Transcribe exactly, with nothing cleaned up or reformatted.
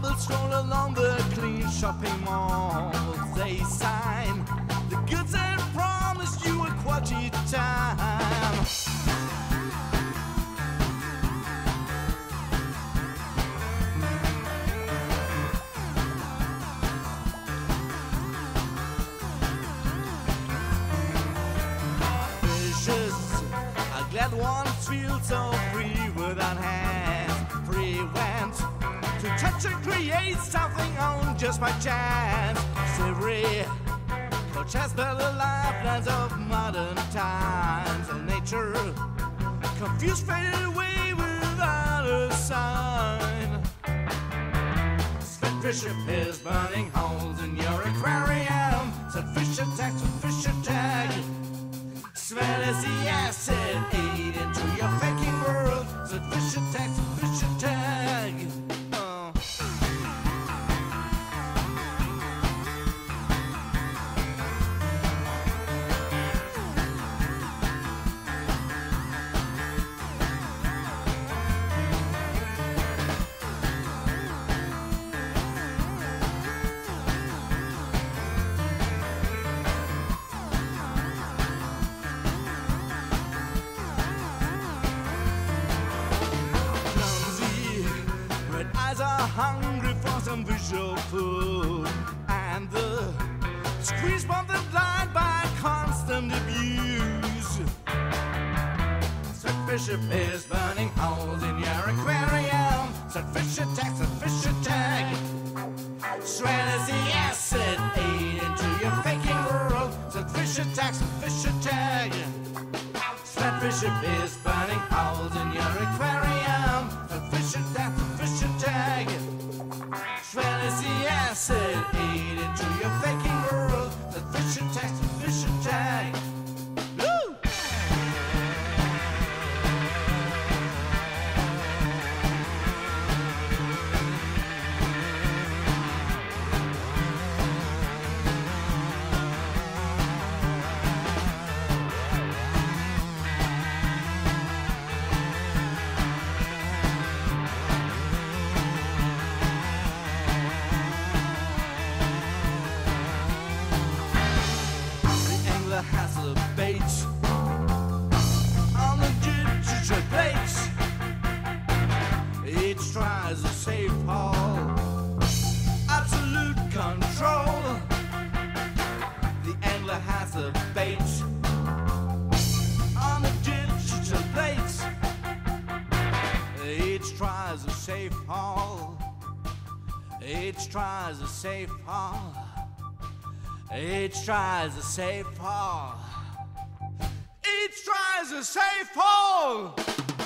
trouble stroll along the clean shopping malls. They sign the goods and promise you a quality time. Vicious, I'm glad one feels so free without hands. Free went to touch and create something on just by chance. Slavery, coach has better lifelines of modern times. And nature, confused, faded away without a sign. Sweatfish appears burning holes in your aquarium. Sweatfish attack, sweatfish attack. Smell is the acid, eat into your faking world. Sweatfish attack, sweatfish attack. Hungry for some visual food, and the squeeze from the blind by constant abuse. Sweatfish appears burning holes in your aquarium. Sweatfish attack, sweatfish attack. Shred as the acid ate into your faking world. Sweatfish attack, sweatfish attack. Sweatfish appears burning holes in your aquarium. Sweatfish attack, sweatfish attack. Eat into your faking world. The fish attack, the fish attack. Woo! Has a bait on the judicial plate. It tries to save all absolute control. The angler has a bait on the judicial plate. It tries to save all. It tries to save all. It tries to save all. It tries to save all.